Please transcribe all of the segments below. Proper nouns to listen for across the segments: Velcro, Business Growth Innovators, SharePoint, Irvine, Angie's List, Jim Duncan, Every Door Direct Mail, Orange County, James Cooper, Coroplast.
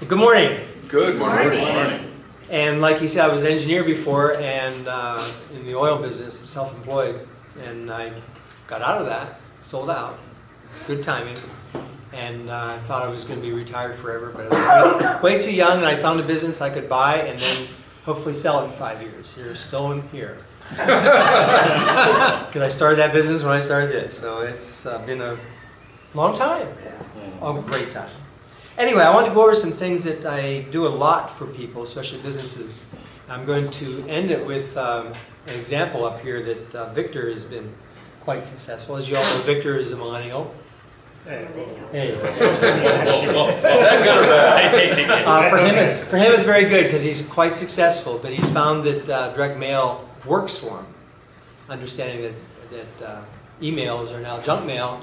Good morning. Good morning. Good morning. And like he said, I was an engineer before and in the oil business, self-employed, and I got out of that, sold out, good timing, and I thought I was going to be retired forever, but I was way too young, and I found a business I could buy and then hopefully sell it in 5 years. You're still in here. Because I started that business when I started this, so it's been a long time, a great time. Anyway, I want to go over some things that I do a lot for people, especially businesses. I'm going to end it with an example up here that Victor has been quite successful. As you all know, Victor is a millennial. Hey. Hey. For him, it's very good because he's quite successful, but he's found that direct mail works for him, understanding that, emails are now junk mail.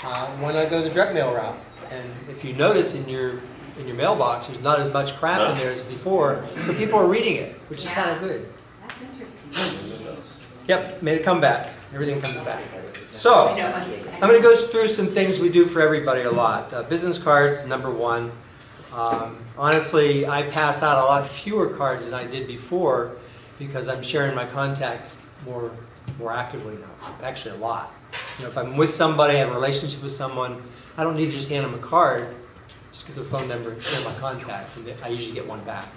Why not go the direct mail route? And if you notice in your mailbox, there's not as much crap in there as before, so people are reading it, which is kind of good. That's interesting. Yep, made a comeback. Everything comes back. So, I'm going to go through some things we do for everybody a lot. Business cards, number one. Honestly, I pass out a lot fewer cards than I did before because I'm sharing my contact more actively now. Actually, a lot. You know, if I'm with somebody, I have a relationship with someone, I don't need to just hand them a card, just get their phone number and share my contact, and I usually get one back.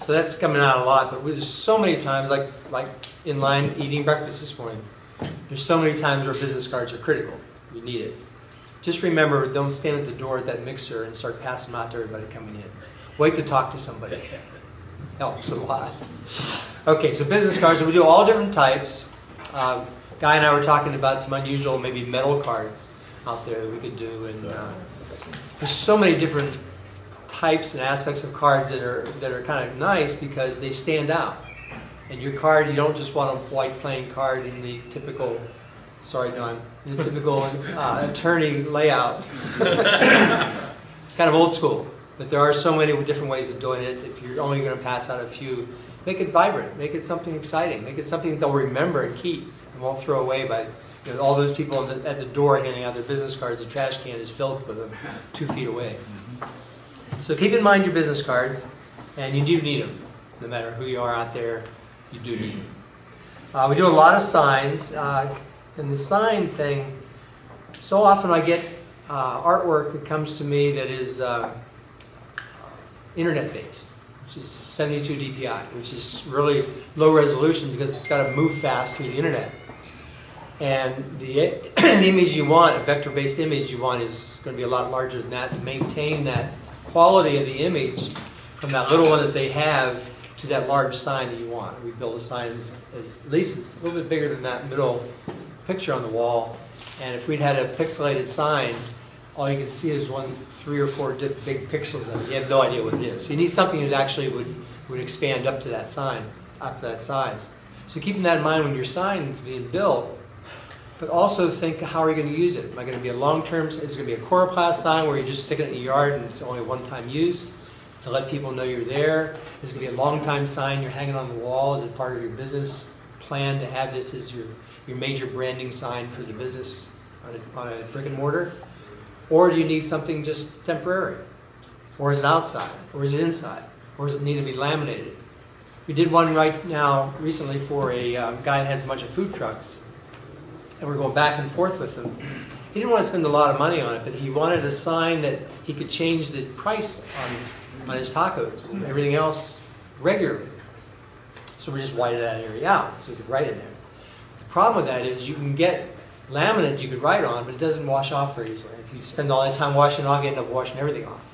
So that's coming out a lot, but there's so many times, like in line eating breakfast this morning, there's so many times where business cards are critical. You need it. Just remember, don't stand at the door at that mixer and start passing them out to everybody coming in. Wait to talk to somebody. Helps a lot. Okay, so business cards, we do all different types. Guy and I were talking about some unusual, maybe metal cards out there that we could do, and there's so many different types and aspects of cards that are kind of nice because they stand out. And your card, you don't just want a white plain card in the typical, sorry Don, in the typical attorney layout. It's kind of old school, but there are so many different ways of doing it. If you're only going to pass out a few, make it vibrant, make it something exciting, make it something they'll remember and keep and won't throw away by. All those people at the door handing out their business cards, the trash can is filled with them 2 feet away. So keep in mind your business cards, and you do need them. No matter who you are out there, you do need them. We do a lot of signs, and the sign thing, so often I get artwork that comes to me that is internet-based, which is 72 dpi, which is really low resolution because it's got to move fast through the internet. And the image you want, a vector-based image you want, is going to be a lot larger than that to maintain that quality of the image from that little one that they have to that large sign that you want. We build a sign as at least it's a little bit bigger than that middle picture on the wall. And if we'd had a pixelated sign, all you can see is three or four big pixels on it. You have no idea what it is. So you need something that actually would expand up to that sign, up to that size. So keeping that in mind when your sign is being built. But also think, how are you going to use it? Am I going to be a long-term, is it going to be a Coroplast sign where you just stick it in your yard and it's only one-time use to let people know you're there? Is it going to be a long-time sign you're hanging on the wall? Is it part of your business plan to have this as your major branding sign for the business on a brick and mortar? Or do you need something just temporary? Or is it outside? Or is it inside? Or does it need to be laminated? We did one right now recently for a guy that has a bunch of food trucks. And we're going back and forth with him. He didn't want to spend a lot of money on it, but he wanted a sign that he could change the price on his tacos and everything else regularly. So we just whited that area out so we could write in there. The problem with that is you can get laminate you could write on, but it doesn't wash off very easily. If you spend all that time washing it off, you end up washing everything off.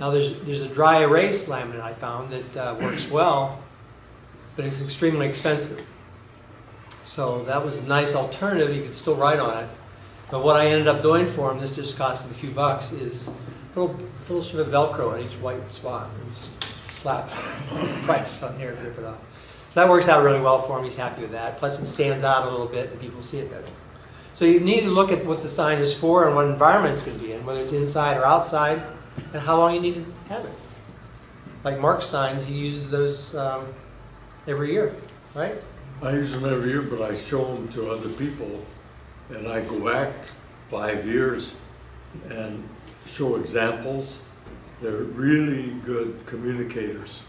Now there's a dry erase laminate I found that works well, but it's extremely expensive. So that was a nice alternative. You could still write on it. But what I ended up doing for him, this just cost him a few bucks, is a little sort of Velcro on each white spot. And just slap the price on there and rip it off. So that works out really well for him. He's happy with that. Plus it stands out a little bit and people see it better. So you need to look at what the sign is for and what environment it's going to be in, whether it's inside or outside, and how long you need to have it. Like Mark's signs, he uses those every year, right? I use them every year, but I show them to other people, and I go back 5 years and show examples They're really good communicators.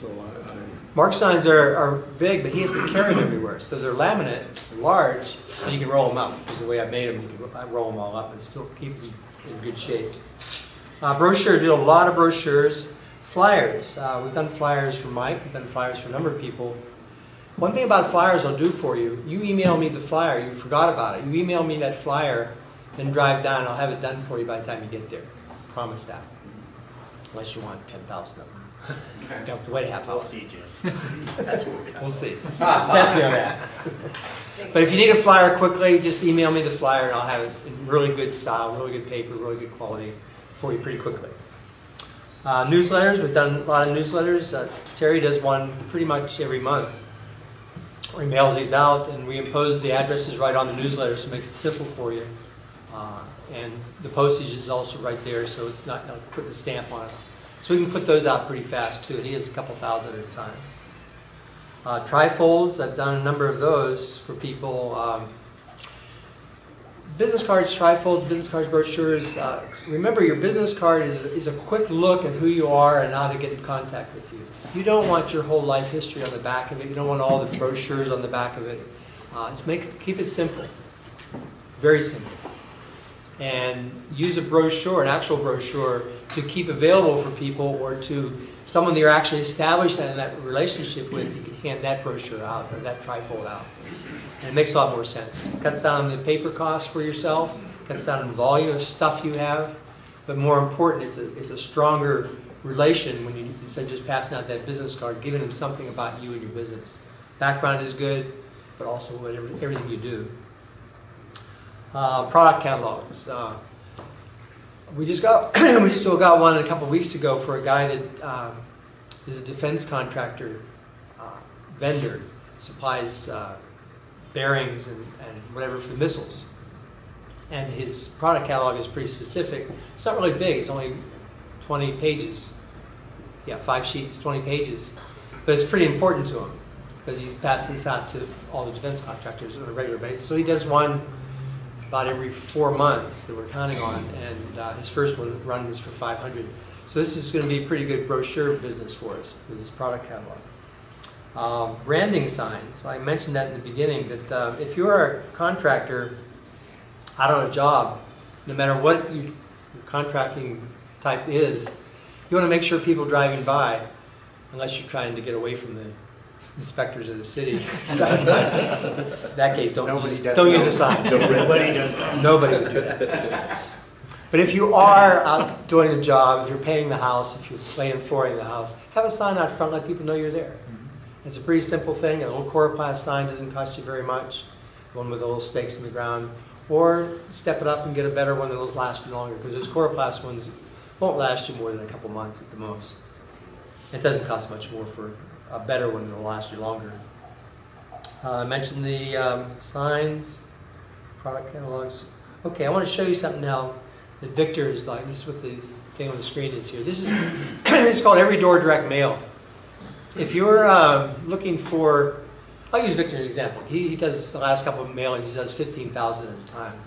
So I Mark signs are big, but he has to carry them everywhere. So they're laminate, they're large, and you can roll them up. Which is the way I made them. You can roll them all up and still keep them in good shape. Brochures, we do a lot of brochures. Flyers, we've done flyers for Mike, we've done flyers for a number of people. One thing about flyers I'll do for you, you email me the flyer, you forgot about it. You email me that flyer, then drive down, I'll have it done for you by the time you get there. Promise that. Unless you want 10,000 of them. You have to wait a half hour. We'll see, Jim. We'll see. Test me on that. But if you need a flyer quickly, just email me the flyer and I'll have it in really good style, really good paper, really good quality for you pretty quickly. Newsletters, we've done a lot of newsletters. Terry does one pretty much every month. He mails these out and we impose the addresses right on the newsletter, so it makes it simple for you. And the postage is also right there, so it's not like putting a stamp on it. So we can put those out pretty fast too. He has a couple thousand at a time. Trifolds, I've done a number of those for people. Business cards, trifolds, business cards, brochures. Remember, your business card is a quick look at who you are and how to get in contact with you. You don't want your whole life history on the back of it. You don't want all the brochures on the back of it. Just keep it simple, very simple. And use a brochure, an actual brochure, to keep available for people or to someone that you're actually established in that relationship with. You can hand that brochure out or that trifold out. And it makes a lot more sense. It cuts down on the paper cost for yourself, cuts down on the volume of stuff you have, but more important, it's a stronger relation when you, instead of just passing out that business card, giving them something about you and your business. Background is good, but also whatever, everything you do. Product catalogs. We just got one a couple weeks ago for a guy that is a defense contractor vendor, supplies bearings and whatever for the missiles. And his product catalog is pretty specific. It's not really big, it's only 20 pages. Yeah, 5 sheets, 20 pages. But it's pretty important to him because he's passing this out to all the defense contractors on a regular basis. So he does one about every 4 months that we're counting on, and his first one run was for 500. So this is going to be a pretty good brochure business for us with his product catalog. Branding signs. I mentioned that in the beginning, that if you're a contractor out on a job, no matter what your contracting type is, you want to make sure people driving by, unless you're trying to get away from the inspectors of the city. In that case, don't use a sign. Nobody does that. Nobody would do that. But if you are out doing a job, if you're painting the house, if you're laying flooring the house, have a sign out front, let people know you're there. It's a pretty simple thing. A little Coroplast sign doesn't cost you very much. One with the little stakes in the ground. Or step it up and get a better one that will last you longer, because those Coroplast ones won't last you more than a couple months at the most. It doesn't cost much more for a better one that will last you longer. I mentioned the signs, product catalogs. Okay, I want to show you something now that Victor is like. This is what the thing on the screen is here. This is it's called Every Door Direct Mail. If you're looking for, I'll use Victor as an example. He does the last couple of mailings. He does 15,000 at a time.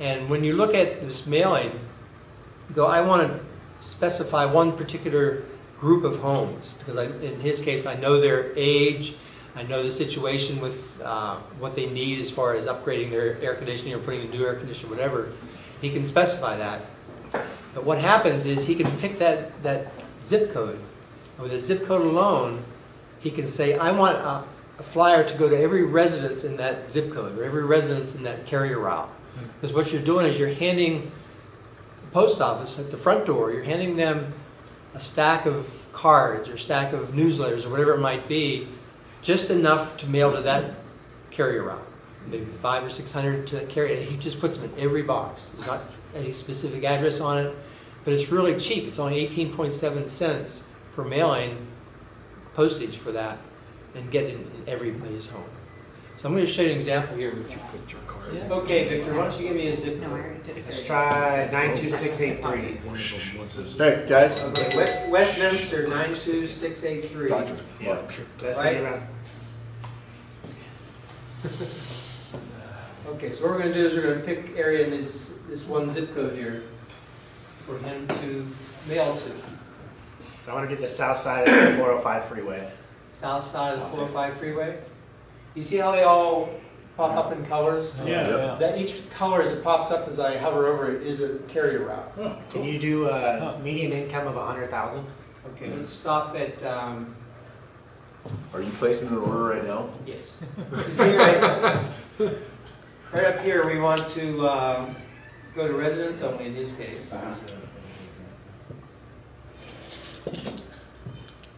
And when you look at this mailing, you go, I want to specify one particular group of homes, because in his case I know their age, I know the situation with what they need as far as upgrading their air conditioning or putting a new air conditioner, whatever. He can specify that. But what happens is he can pick that zip code. And with a zip code alone, he can say, I want a flyer to go to every residence in that zip code or every residence in that carrier route. Because what you're doing is you're handing the post office at the front door, you're handing them a stack of cards or stack of newsletters or whatever it might be, just enough to mail to that carrier route. Maybe 500 or 600 to carry. He just puts them in every box. There's not any specific address on it, but it's really cheap. It's only 18.7 cents per mailing postage for that, and get it in everybody's home. So I'm going to show you an example here. Would you put your card? Yeah. Okay, Victor, why don't you give me a zip number? Let's try 92683. Hey, guys. Okay, Westminster 92683. Doctor. Yeah. Right? Okay, so what we're going to do is we're going to pick area in this one zip code here. for him to mail to. So I want to get the south side of the 405 freeway. South side of the 405 freeway. You see how they all pop up in colors? Yeah. That each color as it pops up as I hover over it is a carrier route. Oh, cool. Can you do a median income of 100,000? Okay, let's stop at... Are you placing an order right now? Yes. See, right up here we want to go to residents only in this case.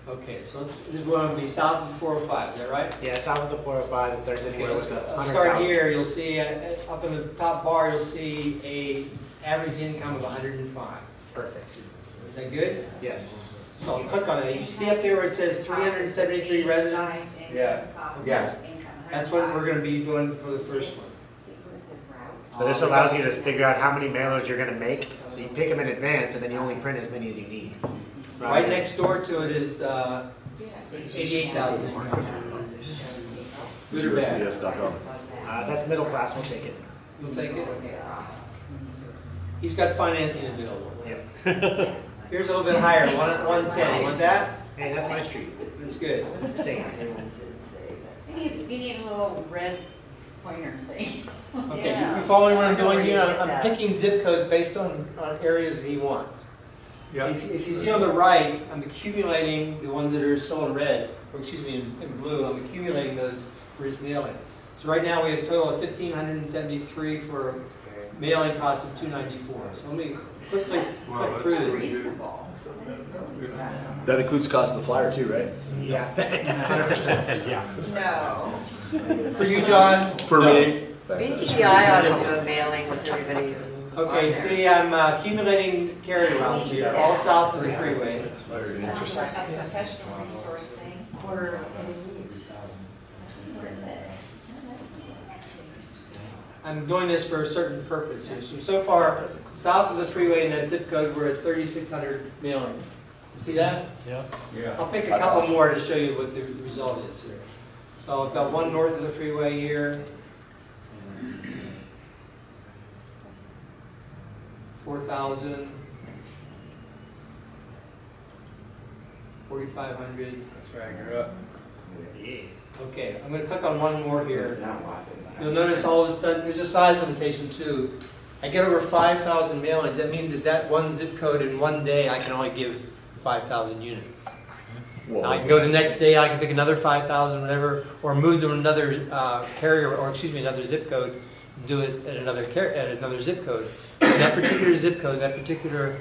Okay, so we want to be south of the 405, is that right? Yeah, south of the 405, if there's anywhere with the 100,000. Start here, you'll see, up in the top bar, you'll see an average income of 105. Perfect. Is that good? Yes. So I'll click on it. You see up there where it says 373 residents? Yeah. Yes. That's what we're going to be doing for the first one. So this allows you to figure out how many mailers you're going to make. So you pick them in advance, and then you only print as many as you need. Right next door to it is 88,000. Good or bad? That's middle class. We'll take it. You'll take it? He's got financing available. Yep. Here's a little bit higher, 110. Want that? Hey, that's my street. That's good. You need a little red pointer thing. Okay, you following what I'm doing here? I'm picking zip codes based on areas that he wants. Yep. If you see on the right, I'm accumulating the ones that are still in red, or excuse me, in blue. I'm accumulating those for his mailing. So right now we have a total of 1,573 for mailing cost of 294. So let me quickly click through these. That includes the cost of the flyer too, right? Yeah. 100%. Yeah. No. For you, John? For me. BTI ought to do a mailing with everybody's. Okay, see, I'm accumulating carry rounds here, all south of the freeway. That's very interesting. Like a professional resource thing. Or I'm doing this for a certain purpose here. So far, south of the freeway in that zip code, we're at 3,600 mailings. See that? Yeah. I'll pick a couple more to show you what the result is here. So I've got one north of the freeway here. 4,000, 4,500. That's where I grew up. Okay, I'm going to click on one more here. You'll notice all of a sudden, there's a size limitation too. I get over 5,000 mailings. That means that that one zip code in one day, I can only give 5,000 units. Whoa. I can go the next day, I can pick another 5,000, whatever, or move to another carrier, or excuse me, another zip code, do it at another zip code. That particular zip code, that particular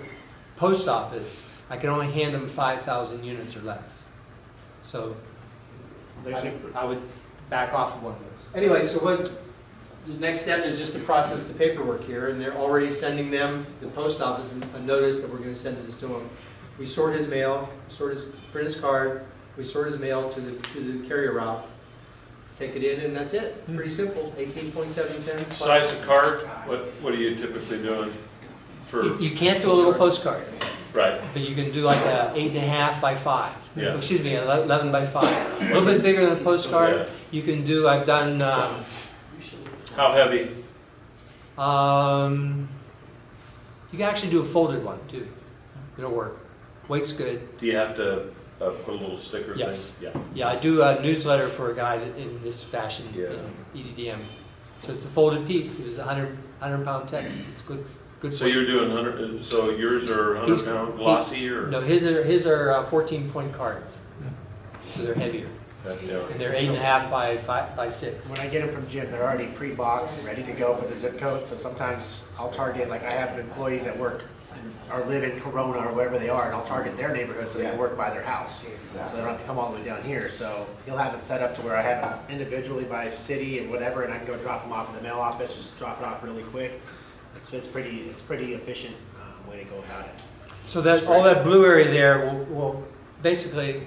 post office, I can only hand them 5,000 units or less. So I would back off of one of those. Anyway, so what the next step is just to process the paperwork here, and they're already sending them, the post office, a notice that we're going to send this to him. We sort his mail, print his cards, we sort his mail to the carrier route. Take it in, and that's it. Pretty simple. 18.7 cents. Size of card. What are you typically doing? For you can't do a little postcard. Right. But you can do like a 8.5 by 5. Yeah. Excuse me, 11 by 5. A little bit bigger than a postcard. Yeah. You can do. I've done. How heavy? You can actually do a folded one too. It'll work. Weight's good. Do you have to? Put a little sticker thing? Yes. Yeah. I do a newsletter for a guy that, in this fashion, EDDM. So it's a folded piece. It was 100-pound text. It's good. So you're doing 100. So yours are 100-pound glossy, or no? His are 14-point cards. So they're heavier. And they're 8.5 by 5 by 6. When I get them from Jim, they're already pre-boxed and ready to go for the zip code. So sometimes I'll target, like I have employees at work. Or live in Corona or wherever they are, and I'll target their neighborhood so they can work by their house. Exactly. So they don't have to come all the way down here. So he'll have it set up to where I have them individually by city and whatever, and I can go drop them off in the mail office, just drop it off really quick. It's pretty efficient way to go about it. So that all that blue area there will basically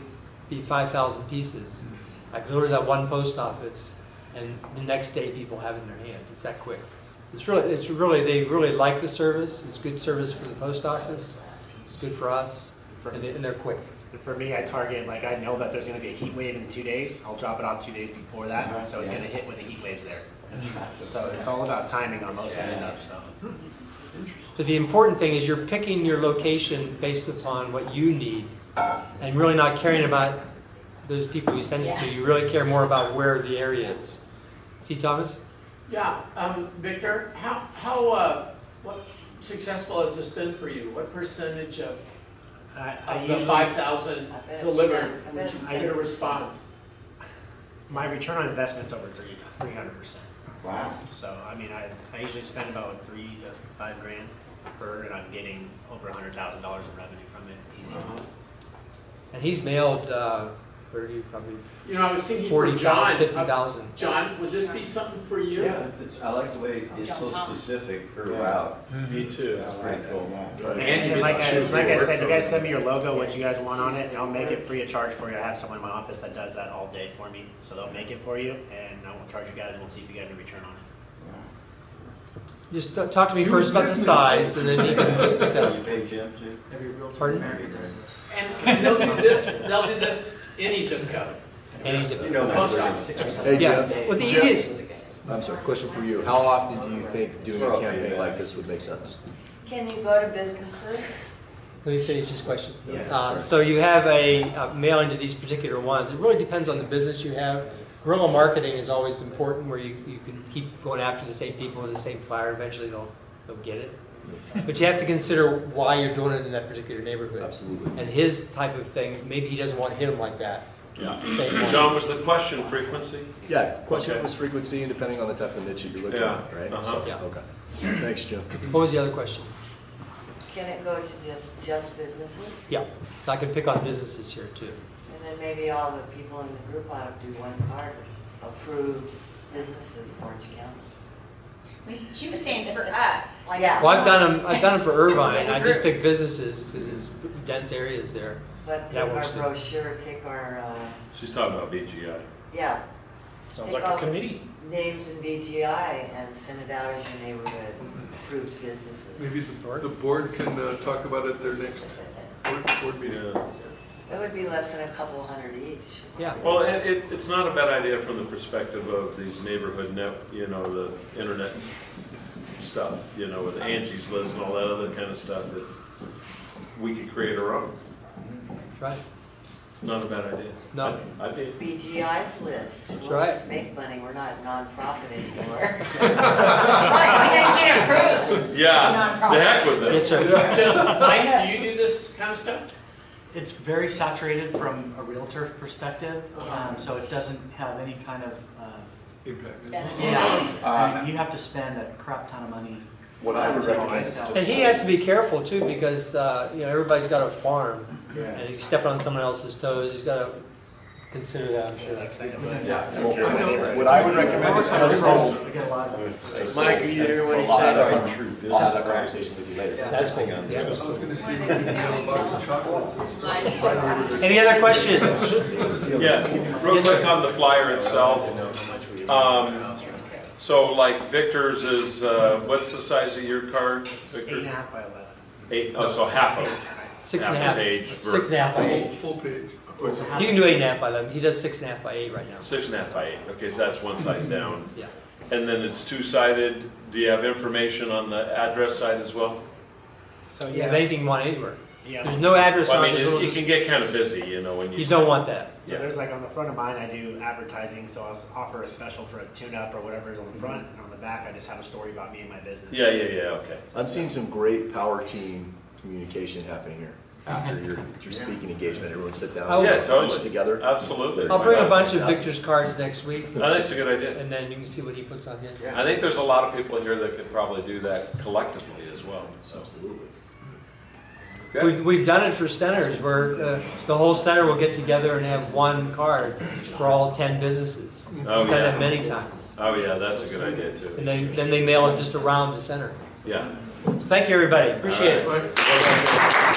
be 5,000 pieces. I can go to that one post office, and the next day people have it in their hand. It's that quick. They really like the service. It's good service for the post office. It's good for us, and they're quick. And for me, I target, like I know that there's going to be a heat wave in 2 days. I'll drop it off 2 days before that, so it's going to hit when the heat wave's there. So it's all about timing on most of this stuff. So. But the important thing is you're picking your location based upon what you need and really not caring about those people you send it to. You really care more about where the area is. See, Thomas? Yeah, Victor, what successful has this been for you? What percentage of the 5,000 delivered would you get a response? My return on investment's over 300%. Wow. So I mean, I usually spend about $3 to $5 grand per, and I'm getting over $100,000 in revenue from it. Easy. Uh-huh. And he's mailed 30, probably. You know, I was thinking 40, for John, 50,000. John, would this be something for you? Yeah, I like the way it's John so Thomas. Specific per route. Mm-hmm. Me too. That's pretty cool. And like I said, you guys send me your logo, what you guys want on it, and I'll make it free of charge for you. I have someone in my office that does that all day for me, so they'll make it for you, and I won't charge you guys, and we'll see if you get a return on it. Just talk to me first about the size, and then you can put this out. You pay Jim too? Pardon? And they'll do this in any zip code. Any zip code. Hey, Jim. Well, the easiest. I'm sorry, question for you. How often do you think doing a campaign like this would make sense? Can you go to businesses? Let me finish this question. Yes. So you have a mailing to these particular ones. It really depends on the business you have. Guerrilla marketing is always important, where you can keep going after the same people with the same flyer. Eventually they'll get it. But you have to consider why you're doing it in that particular neighborhood. Absolutely. And his type of thing, maybe he doesn't want to hit him like that. Yeah. John, was the question frequency? Yeah, question was frequency, and depending on the type of niche you're looking at, right? Uh-huh. Okay. Thanks, Jim. What was the other question? Can it go to just businesses? Yeah, so I could pick on businesses here too. And maybe all the people in the group ought to do one card, approved businesses in Orange County. She was saying for us. Like well, I've done them for Irvine. I just pick businesses because it's dense areas there. But take our brochure, take our... She's talking about BGI. Yeah. Sounds like a committee. Names in BGI and send it out as your neighborhood approved businesses. Maybe the board can talk about it at their next board meeting. Yeah. It would be less than a couple hundred each. Yeah. Well, it's not a bad idea from the perspective of these neighborhood the internet stuff, with Angie's List and all that other kind of stuff. We could create our own. That's right. Not a bad idea. No. I did. BGI's List. That's right. Let's make money. We're not non-profit anymore. That's right. We didn't get approved. Yeah. The heck with it. Yes, sir. Just, Mike, do you do this kind of stuff? It's very saturated from a realtor perspective, so it doesn't have any kind of impact. You have to spend a crap ton of money. What I would recommend is just... And he has to be careful too, because everybody's got a farm, and if you step on someone else's toes, he's got to consider that. I'm sure that's what I would recommend is just sold. Mike, are you there when you said that? I'll have that conversation with you later. That's cool. I was going to see if we can get a box of chocolates. Any other questions? Real quick on the flyer itself. So, like Victor's is, what's the size of your card, Victor? 8.5 by 11. 8. Oh, so half of it. 6.5 page. 6.5 page. Full page. You can do 8.5 by 11. He does 6.5 by 8 right now. 6.5 by 8. Okay, so that's one size down. Yeah. And then it's two-sided. Do you have information on the address side as well? So you have anything you want anywhere. Yeah. There's no address. Well, I mean, it can get kind of busy, when you don't want that. So there's like on the front of mine, I do advertising, so I'll offer a special for a tune-up or whatever is on the front, and on the back, I just have a story about me and my business. Okay. I'm seeing some great power team communication happening here. After your speaking engagement, everyone sit down and totally together. Absolutely. I'll bring a bunch of Victor's cards next week. I think it's a good idea. And then you can see what he puts on his. Yeah. I think there's a lot of people here that could probably do that collectively as well. So. Absolutely. Okay. We've done it for centers where the whole center will get together and have one card for all 10 businesses. We've done that many times. Oh yeah, that's a good idea too. And then they mail it just around the center. Yeah. Thank you, everybody. Appreciate it.